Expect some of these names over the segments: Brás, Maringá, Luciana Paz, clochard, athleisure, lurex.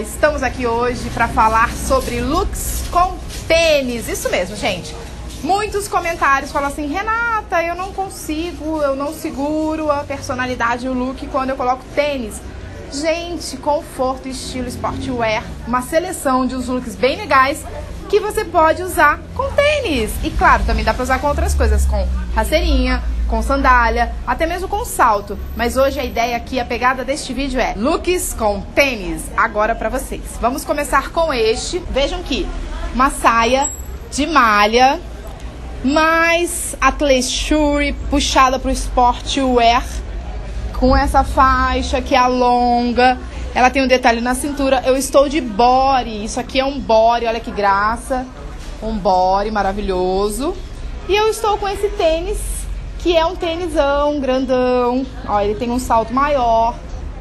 Estamos aqui hoje para falar sobre looks com tênis. Isso mesmo, gente. Muitos comentários falam assim: Renata, eu não consigo, eu não seguro a personalidade e o look quando eu coloco tênis. Gente, conforto e estilo sportwear, uma seleção de uns looks bem legais que você pode usar com tênis. E claro, também dá para usar com outras coisas, com rasteirinha, com sandália, até mesmo com salto. Mas hoje a ideia aqui, a pegada deste vídeo é looks com tênis, agora pra vocês. Vamos começar com este. Vejam que uma saia de malha, mais athleisure, puxada pro sportwear, com essa faixa que alonga. Ela tem um detalhe na cintura. Eu estou de body. Isso aqui é um body, olha que graça. Um body maravilhoso. E eu estou com esse tênis, que é um tênisão grandão. Ó, ele tem um salto maior.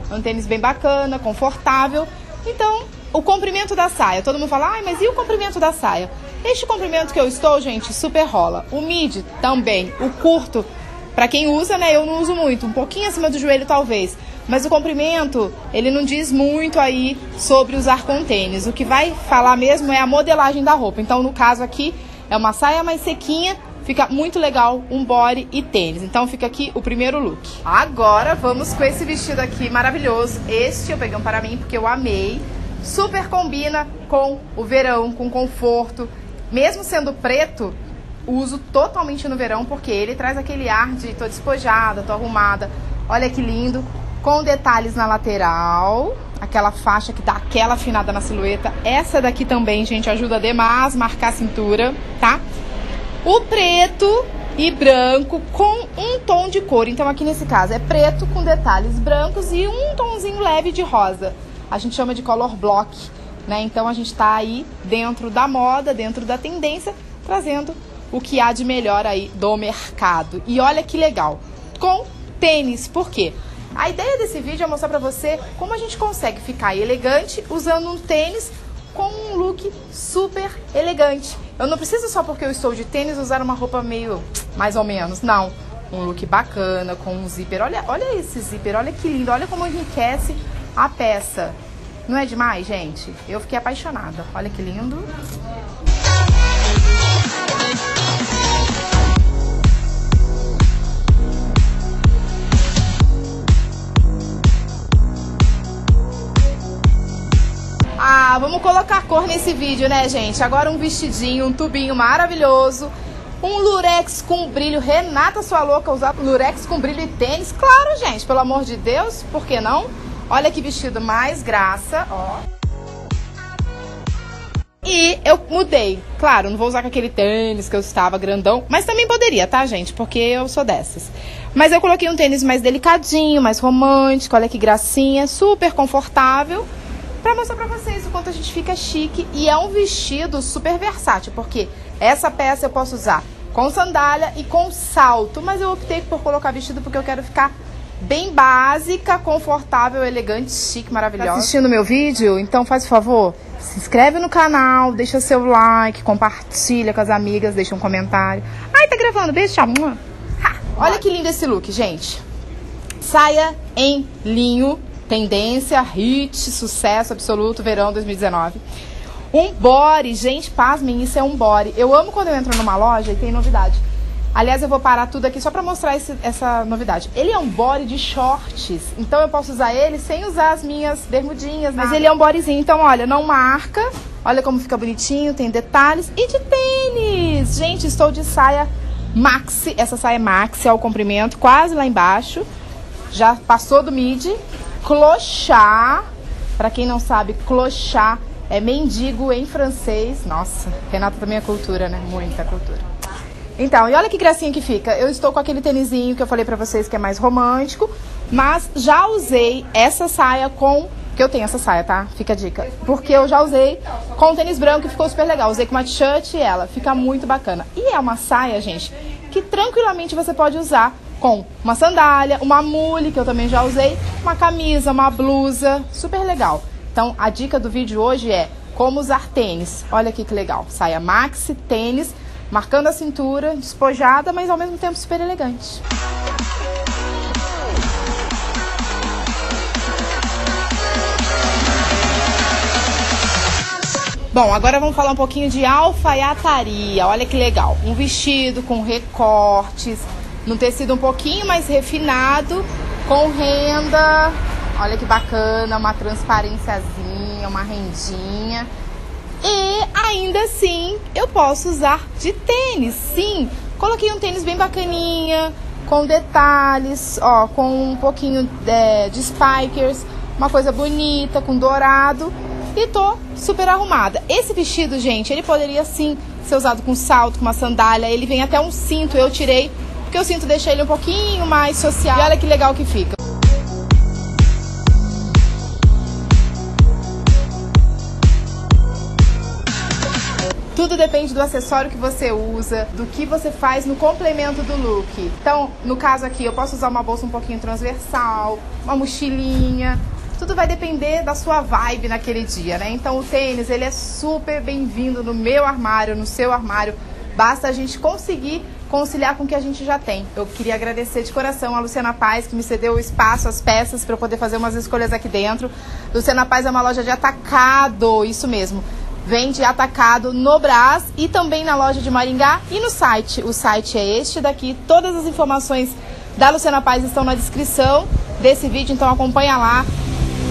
É um tênis bem bacana, confortável. Então, o comprimento da saia. Todo mundo fala: ai, mas e o comprimento da saia? Este comprimento que eu estou, gente, super rola. O midi também. O curto, pra quem usa, né? Eu não uso muito. Um pouquinho acima do joelho, talvez. Mas o comprimento, ele não diz muito aí sobre usar com tênis. O que vai falar mesmo é a modelagem da roupa. Então, no caso aqui, é uma saia mais sequinha. Fica muito legal um body e tênis. Então fica aqui o primeiro look. Agora vamos com esse vestido aqui maravilhoso. Este eu peguei um para mim porque eu amei. Super combina com o verão, com conforto. Mesmo sendo preto, uso totalmente no verão porque ele traz aquele ar de tô despojada, tô arrumada. Olha que lindo. Com detalhes na lateral. Aquela faixa que dá aquela afinada na silhueta. Essa daqui também, gente, ajuda demais a marcar a cintura, tá? O preto e branco com um tom de cor. Então aqui nesse caso é preto com detalhes brancos e um tonzinho leve de rosa. A gente chama de color block, né? Então a gente tá aí dentro da moda, dentro da tendência, trazendo o que há de melhor aí do mercado. E olha que legal, com tênis, por quê? A ideia desse vídeo é mostrar pra você como a gente consegue ficar elegante usando um tênis, com um look super elegante. Eu não preciso só porque eu estou de tênis usar uma roupa meio mais ou menos, não. Um look bacana, com um zíper. Olha esse zíper, olha que lindo, olha como enriquece a peça. Não é demais, gente? Eu fiquei apaixonada. Olha que lindo. Ah, vamos colocar cor nesse vídeo, né, gente? Agora um vestidinho, um tubinho maravilhoso. Um lurex com brilho. Renata, sua louca, usar lurex com brilho e tênis. Claro, gente, pelo amor de Deus, por que não? Olha que vestido mais graça, ó. E eu mudei. Claro, não vou usar com aquele tênis que eu estava grandão. Mas também poderia, tá, gente? Porque eu sou dessas. Mas eu coloquei um tênis mais delicadinho, mais romântico. Olha que gracinha, super confortável. Pra mostrar pra vocês o quanto a gente fica chique. E é um vestido super versátil, porque essa peça eu posso usar com sandália e com salto. Mas eu optei por colocar vestido porque eu quero ficar bem básica, confortável, elegante, chique, maravilhosa. Tá assistindo meu vídeo? Então faz o favor, se inscreve no canal, deixa seu like, compartilha com as amigas, deixa um comentário. Ai, tá gravando, beijo, tchau. Olha que lindo esse look, gente. Saia em linho. Tendência, hit, sucesso absoluto, verão 2019. Um body, gente, pasmem, isso é um body. Eu amo quando eu entro numa loja e tem novidade. Aliás, eu vou parar tudo aqui só pra mostrar essa novidade. Ele é um body de shorts, então eu posso usar ele sem usar as minhas bermudinhas, nada. Mas ele é um bodyzinho, então olha, não marca. Olha como fica bonitinho, tem detalhes. E de tênis, gente, estou de saia maxi. Essa saia maxi é o comprimento, quase lá embaixo. Já passou do mid. Clochard, pra quem não sabe, clochard é mendigo em francês. Nossa, Renata também é cultura, né? Muita cultura. Então, e olha que gracinha que fica. Eu estou com aquele tênisinho que eu falei pra vocês que é mais romântico, mas já usei essa saia com... que eu tenho essa saia, tá? Fica a dica. Porque eu já usei com tênis branco e ficou super legal. Usei com uma t-shirt e ela fica muito bacana. E é uma saia, gente, que tranquilamente você pode usar com uma sandália, uma mule, que eu também já usei, uma camisa, uma blusa, super legal. Então, a dica do vídeo hoje é como usar tênis. Olha aqui que legal, saia maxi, tênis, marcando a cintura, despojada, mas ao mesmo tempo super elegante. Bom, agora vamos falar um pouquinho de alfaiataria. Olha que legal. Um vestido com recortes, num tecido um pouquinho mais refinado, com renda. Olha que bacana, uma transparênciazinha, uma rendinha. E ainda assim, eu posso usar de tênis, sim. Coloquei um tênis bem bacaninha, com detalhes, ó, com um pouquinho de spikers, uma coisa bonita, com dourado. E tô super arrumada. Esse vestido, gente, ele poderia sim ser usado com salto, com uma sandália. Ele vem até um cinto, eu tirei, porque o cinto deixa ele um pouquinho mais social. E olha que legal que fica. Tudo depende do acessório que você usa, do que você faz no complemento do look. Então, no caso aqui, eu posso usar uma bolsa um pouquinho transversal, uma mochilinha. Tudo vai depender da sua vibe naquele dia, né? Então, o tênis, ele é super bem-vindo no meu armário, no seu armário. Basta a gente conseguir conciliar com o que a gente já tem. Eu queria agradecer de coração a Luciana Paz, que me cedeu o espaço, as peças, para eu poder fazer umas escolhas aqui dentro. Luciana Paz é uma loja de atacado, isso mesmo. Vende atacado no Brás e também na loja de Maringá e no site. O site é este daqui. Todas as informações da Luciana Paz estão na descrição desse vídeo, então acompanha lá.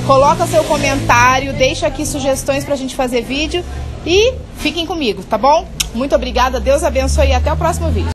Coloca seu comentário, deixa aqui sugestões pra gente fazer vídeo e fiquem comigo, tá bom? Muito obrigada, Deus abençoe e até o próximo vídeo.